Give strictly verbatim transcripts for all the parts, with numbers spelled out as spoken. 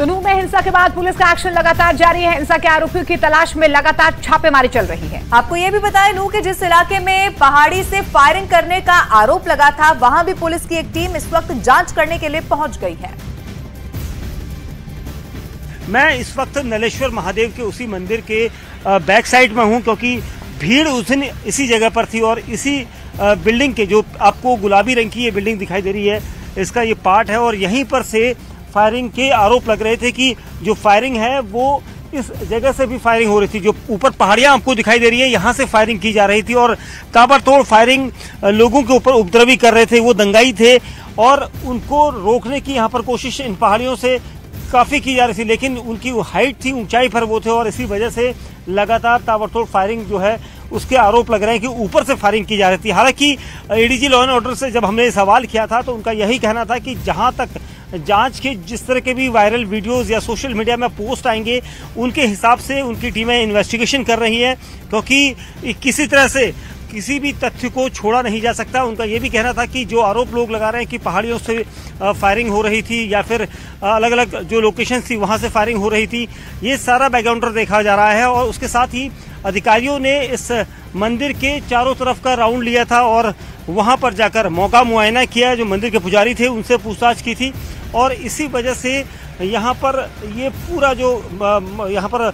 तो नूंह में हिंसा के बाद पुलिस का एक्शन लगातार जारी है। हिंसा के आरोपियों की तलाश में लगातार छापेमारी चल रही है। आपको ये भी बताया नूंह के जिस इलाके में पहाड़ी से फायरिंग करने का आरोप लगा था, वहां भी पुलिस की एक टीम इस वक्त जांच करने के लिए पहुंच गई है। मैं इस वक्त नल्हेश्वर महादेव के उसी मंदिर के बैक साइड में हूँ, क्योंकि भीड़ उस इसी जगह पर थी और इसी बिल्डिंग के जो आपको गुलाबी रंग की ये बिल्डिंग दिखाई दे रही है, इसका ये पार्ट है और यहीं पर से फायरिंग के आरोप लग रहे थे कि जो फायरिंग है वो इस जगह से भी फायरिंग हो रही थी। जो ऊपर पहाड़ियां आपको दिखाई दे रही है, यहाँ से फायरिंग की जा रही थी और ताबड़तोड़ फायरिंग लोगों के ऊपर उपद्रवी कर रहे थे। वो दंगाई थे और उनको रोकने की यहाँ पर कोशिश इन पहाड़ियों से काफ़ी की जा रही थी, लेकिन उनकी हाइट थी, ऊंचाई पर वो थे और इसी वजह से लगातार ताबड़तोड़ फायरिंग जो है उसके आरोप लग रहे हैं कि ऊपर से फायरिंग की जा रही थी। हालांकि एडीजी लॉ एंड ऑर्डर से जब हमने सवाल किया था तो उनका यही कहना था कि जहां तक जांच के जिस तरह के भी वायरल वीडियोस या सोशल मीडिया में पोस्ट आएंगे, उनके हिसाब से उनकी टीमें इन्वेस्टिगेशन कर रही हैं, क्योंकि किसी तरह से किसी भी तथ्य को छोड़ा नहीं जा सकता। उनका ये भी कहना था कि जो आरोप लोग लगा रहे हैं कि पहाड़ियों से फायरिंग हो रही थी या फिर अलग अलग जो लोकेशन थी वहाँ से फायरिंग हो रही थी, ये सारा बैकग्राउंडर देखा जा रहा है। और उसके साथ ही अधिकारियों ने इस मंदिर के चारों तरफ का राउंड लिया था और वहाँ पर जाकर मौका मुआयना किया, जो मंदिर के पुजारी थे उनसे पूछताछ की थी और इसी वजह से यहाँ पर ये पूरा जो यहाँ पर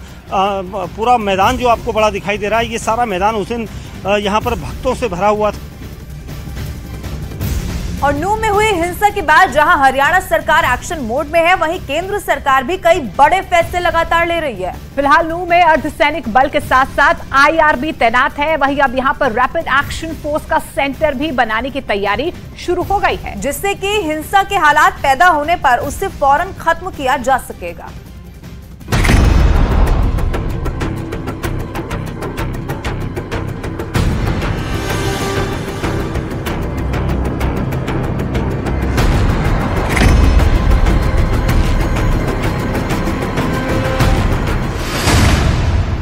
पूरा मैदान जो आपको बड़ा दिखाई दे रहा है, ये सारा मैदान उस दिन यहाँ पर भक्तों से भरा हुआ था। और नूंह में हुई हिंसा के बाद जहां हरियाणा सरकार एक्शन मोड में है, वहीं केंद्र सरकार भी कई बड़े फैसले लगातार ले रही है। फिलहाल नूंह में अर्धसैनिक बल के साथ साथ आई आर बी तैनात है। वहीं अब यहां पर रैपिड एक्शन फोर्स का सेंटर भी बनाने की तैयारी शुरू हो गई है, जिससे कि हिंसा के हालात पैदा होने पर उससे फौरन खत्म किया जा सकेगा।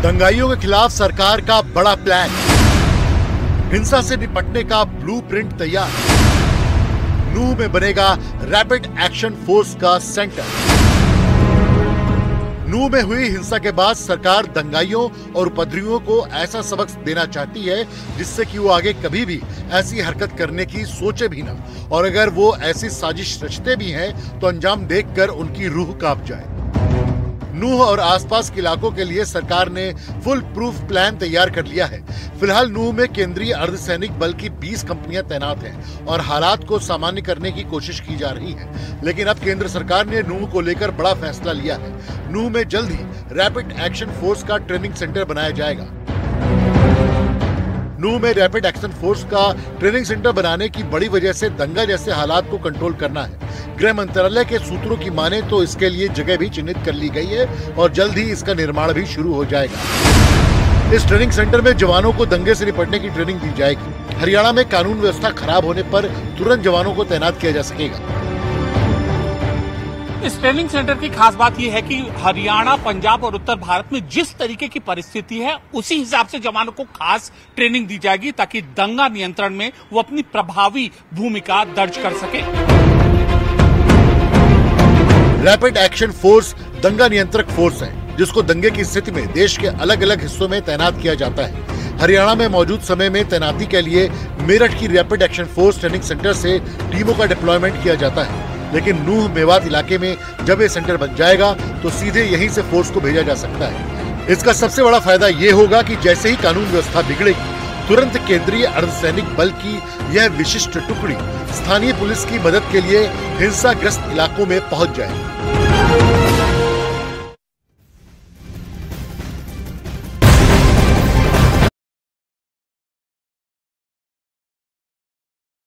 दंगाइयों के खिलाफ सरकार का बड़ा प्लान, हिंसा से निपटने का ब्लूप्रिंट तैयार। नूंह में बनेगा रैपिड एक्शन फोर्स का सेंटर। नूंह में हुई हिंसा के बाद सरकार दंगाइयों और उपद्रवियों को ऐसा सबक देना चाहती है जिससे कि वो आगे कभी भी ऐसी हरकत करने की सोचे भी ना, और अगर वो ऐसी साजिश रचते भी हैं तो अंजाम देखकर उनकी रूह कांप जाए। नूंह और आसपास के इलाकों के लिए सरकार ने फुल प्रूफ प्लान तैयार कर लिया है। फिलहाल नूंह में केंद्रीय अर्धसैनिक बल की बीस कंपनियां तैनात हैं और हालात को सामान्य करने की कोशिश की जा रही है, लेकिन अब केंद्र सरकार ने नूंह को लेकर बड़ा फैसला लिया है। नूंह में जल्द ही रैपिड एक्शन फोर्स का ट्रेनिंग सेंटर बनाया जाएगा। नूंह में रैपिड एक्शन फोर्स का ट्रेनिंग सेंटर बनाने की बड़ी वजह से दंगा जैसे हालात को कंट्रोल करना है। गृह मंत्रालय के सूत्रों की माने तो इसके लिए जगह भी चिन्हित कर ली गई है और जल्द ही इसका निर्माण भी शुरू हो जाएगा। इस ट्रेनिंग सेंटर में जवानों को दंगे से निपटने की ट्रेनिंग दी जाएगी। हरियाणा में कानून व्यवस्था खराब होने पर तुरंत जवानों को तैनात किया जा सकेगा। इस ट्रेनिंग सेंटर की खास बात यह है कि हरियाणा, पंजाब और उत्तर भारत में जिस तरीके की परिस्थिति है उसी हिसाब से जवानों को खास ट्रेनिंग दी जाएगी, ताकि दंगा नियंत्रण में वो अपनी प्रभावी भूमिका दर्ज कर सके। रैपिड एक्शन फोर्स दंगा नियंत्रक फोर्स है, जिसको दंगे की स्थिति में देश के अलग अलग हिस्सों में तैनात किया जाता है। हरियाणा में मौजूद समय में तैनाती के लिए मेरठ की rapid action force training centre से टीमों का डिप्लॉयमेंट किया जाता है, लेकिन नूंह मेवात इलाके में जब ये सेंटर बन जाएगा तो सीधे यहीं से फोर्स को भेजा जा सकता है। इसका सबसे बड़ा फायदा ये होगा कि जैसे ही कानून व्यवस्था बिगड़ेगी, तुरंत केंद्रीय अर्धसैनिक बल की यह विशिष्ट टुकड़ी स्थानीय पुलिस की मदद के लिए हिंसाग्रस्त इलाकों में पहुंच जाएगी।